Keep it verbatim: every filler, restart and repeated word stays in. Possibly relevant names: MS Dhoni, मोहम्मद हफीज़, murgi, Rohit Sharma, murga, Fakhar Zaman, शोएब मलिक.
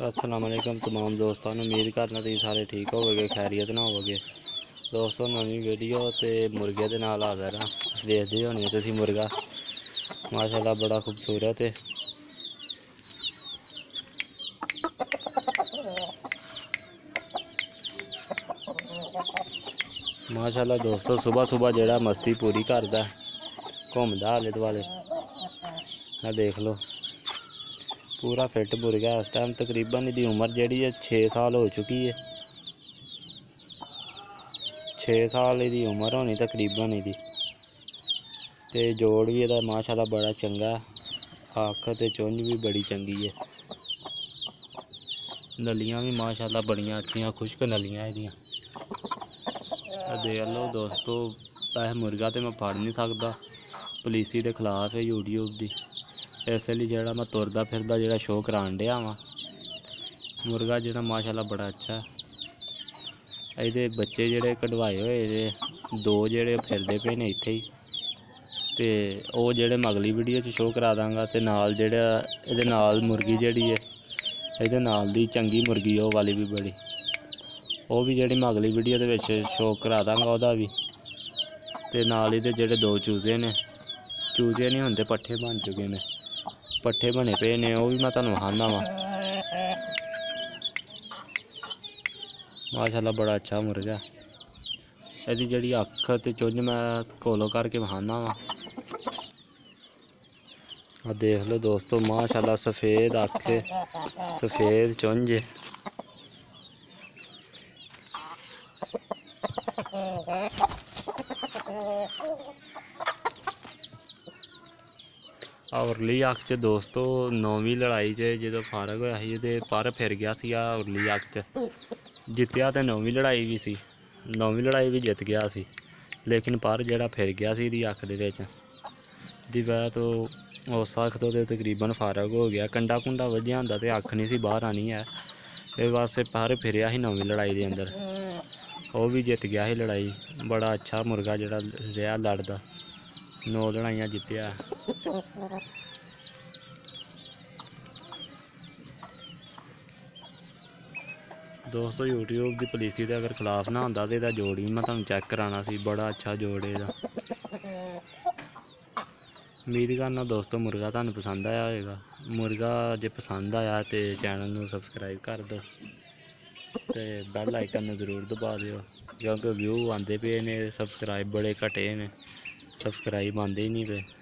अस्सलाम वालेकुम तमाम दोस्तों, उम्मीद करना तुम सारे ठीक होवोगे, खैरियत ना होवोगे। दोस्तों नवी वीडियो तो मुर्गे के नाल हाजिर हाँ। देखते ही होनी तुम मुर्गा, माशाल्लाह बड़ा खूबसूरत है। माशाल्लाह दोस्तों सुबह सुबह जड़ा मस्ती पूरी करता है, घूमता आले दुआले। हाँ देख लो पूरा फिट मुर्गा है। इस टाइम तकरीबन इसकी उम्र जड़ी है छः साल हो चुकी है। छः साल इसकी उम्र होनी तकरीबन इसकी। ते जोड़ भी इसका माशाल्लाह बड़ा चंगा, आँख ते चुंझ भी बड़ी चंगी है। नलियां भी माशाल्लाह बड़ियां अच्छी, खुश्क नलियां इसदियां। देख लो दोस्तों ऐ मुर्गा तो मैं फड़ नहीं सकता, पुलिसी के खिलाफ है यूट्यूब की, इसलिए जरा मैं तुरदा फिरदा जो शो करान दिया वहाँ। मुर्गा जो माशाल्लाह बड़ा अच्छा है। ये बच्चे जोड़े कढ़वाए हुए दो जोड़े फिरदे पे ने इत्थे ही, ते ओ जेड़े मैं अगली वीडियो च शो करा दांगा। ते नाल जेड़ा एदे नाल मुर्गी जड़ी है, एदे नाल दी चंगी मुर्गी ओ वाली भी बड़ी, ओ भी जेड़ी मैं अगली वीडियो दे विच शो करा दांगा ओदा भी। ते नाल एदे जेड़े दो चूजे ने, चूजे नहीं हुंदे पट्ठे बन चुके ने, पट्ठे बने पे ने, वो भी मैं तुहानूं विखाना वा। माशाल्लाह बड़ा अच्छा मुर्गा। इसकी जिहड़ी अख ते चुंझ मैं कोलो करके विखाना वा। आ देख लो दोस्तों माशाल्लाह सफ़ेद अख, सफ़ेद चुंझ। उरली अख च दोस्तों नौवीं लड़ाई च जो फारग होया सी ते पर फिर गया सी। उरली अख च जितया तो नौवीं लड़ाई भी सी, नौवीं लड़ाई भी जित गया सी, लेकिन पर जड़ा फिर गया सी दी अख दे विच। दी वजह तो उस अख तो तकरीबन फारग हो गया। कंडा कुंडा वज्या हुंदा ते अख नहीं सी बाहर आनी है। ये बस पर फिरया सी नौवीं लड़ाई दे अंदर, वो भी जित गया सी लड़ाई। बड़ा अच्छा मुर्गा जड़ा रहा लड़दा, नौ लड़ाइयां जितया। दोस्तों यूट्यूब की पुलिसी के अगर खिलाफ ना होंदा तो इसका जोड़ भी मैं तुहानूं चैक कराना सी। बड़ा अच्छा जोड़ है। उम्मीद करना दोस्तों मुर्गा तुहानूं पसंद आया होगा। मुर्गा जे पसंद आया तो चैनल नूं सबसक्राइब कर दो ते बैल आइकन नूं जरूर दबा दिओ, क्योंकि व्यू आते पे ने, सबसक्राइब बड़े घटे ने, सबसक्राइब आते ही नहीं पे।